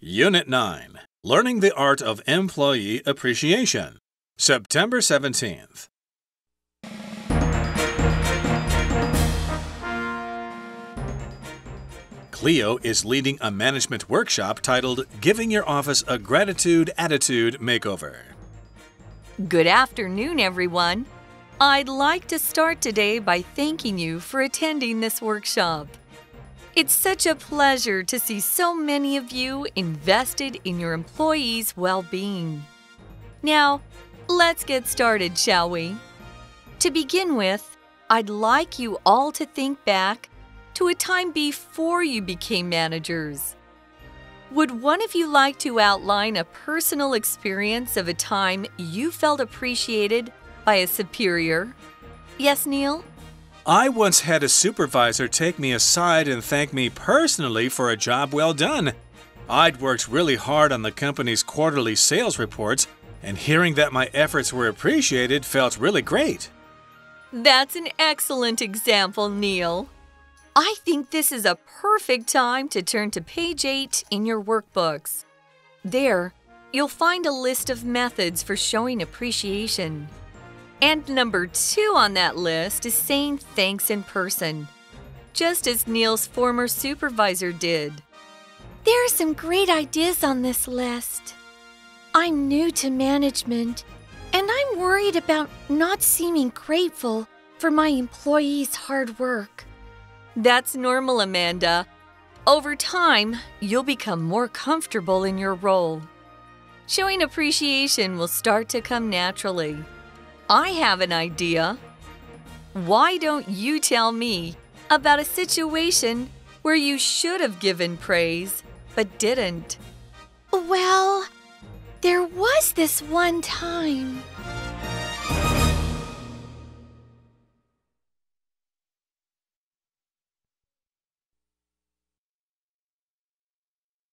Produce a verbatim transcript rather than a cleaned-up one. Unit nine. Learning the Art of Employee Appreciation, September seventeenth. Cleo is leading a management workshop titled Giving Your Office a Gratitude Attitude Makeover. Good afternoon, everyone. I'd like to start today by thanking you for attending this workshop. It's such a pleasure to see so many of you invested in your employees' well-being. Now, let's get started, shall we? To begin with, I'd like you all to think back to a time before you became managers. Would one of you like to outline a personal experience of a time you felt appreciated by a superior? Yes, Neil? I once had a supervisor take me aside and thank me personally for a job well done. I'd worked really hard on the company's quarterly sales reports, and hearing that my efforts were appreciated felt really great. That's an excellent example, Neil. I think this is a perfect time to turn to page eight in your workbooks. There, you'll find a list of methods for showing appreciation. And number two on that list is saying thanks in person, just as Neil's former supervisor did. There are some great ideas on this list. I'm new to management, and I'm worried about not seeming grateful for my employees' hard work. That's normal, Amanda. Over time, you'll become more comfortable in your role. Showing appreciation will start to come naturally. I have an idea. Why don't you tell me about a situation where you should have given praise but didn't? Well, there was this one time.